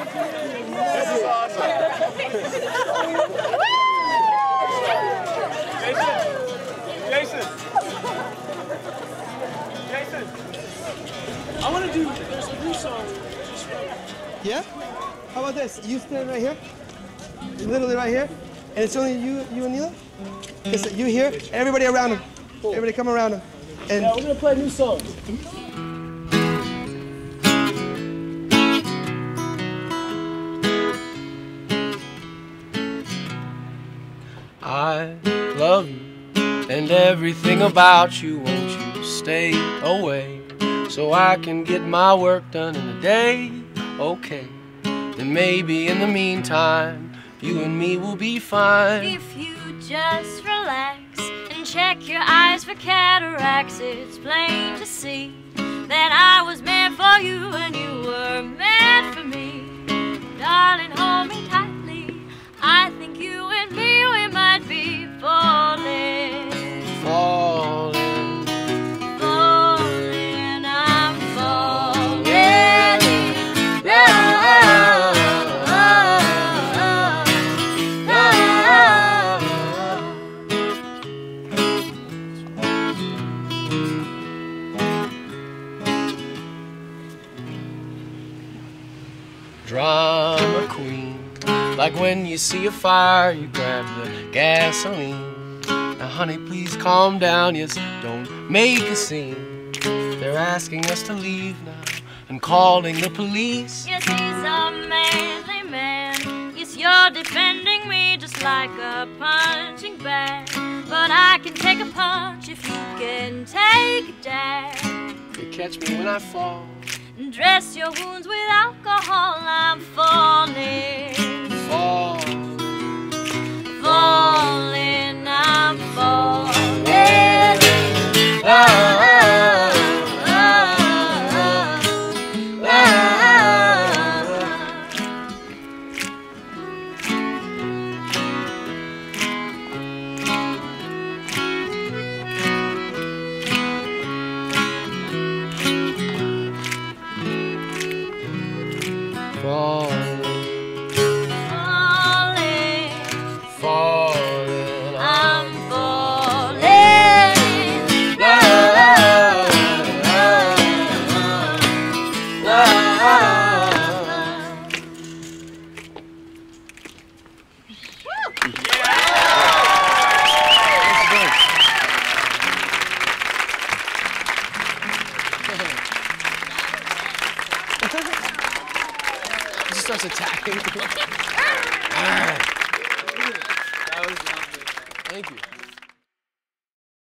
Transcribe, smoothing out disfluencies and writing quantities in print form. This is awesome. Jason. I want to do, there's a new song. Yeah? How about this? You stand right here. Literally right here. And it's only you and Neela? It's you here, and everybody around him. Cool. Everybody come around him. And yeah, we're gonna play new songs. I love you and everything about you. Won't you stay away so I can get my work done in a day? Okay, then maybe in the meantime, you and me will be fine. If you just relax and check your eyes for cataracts, it's plain to see that I was meant for you and you were meant for me. Darling, hold me tightly. I think you and me, we might be falling. Falling. Falling, I'm falling in love. Drama queen, like when you see a fire, you grab the gasoline. Now honey, please calm down, yes, don't make a scene. They're asking us to leave now and calling the police. Yes, he's a manly man, yes, you're defending me just like a punching bag. But I can take a punch if you can take a dab. You catch me when I fall. Dress your wounds with alcohol, I'm falling. Falling, falling, I'm falling. Thank you.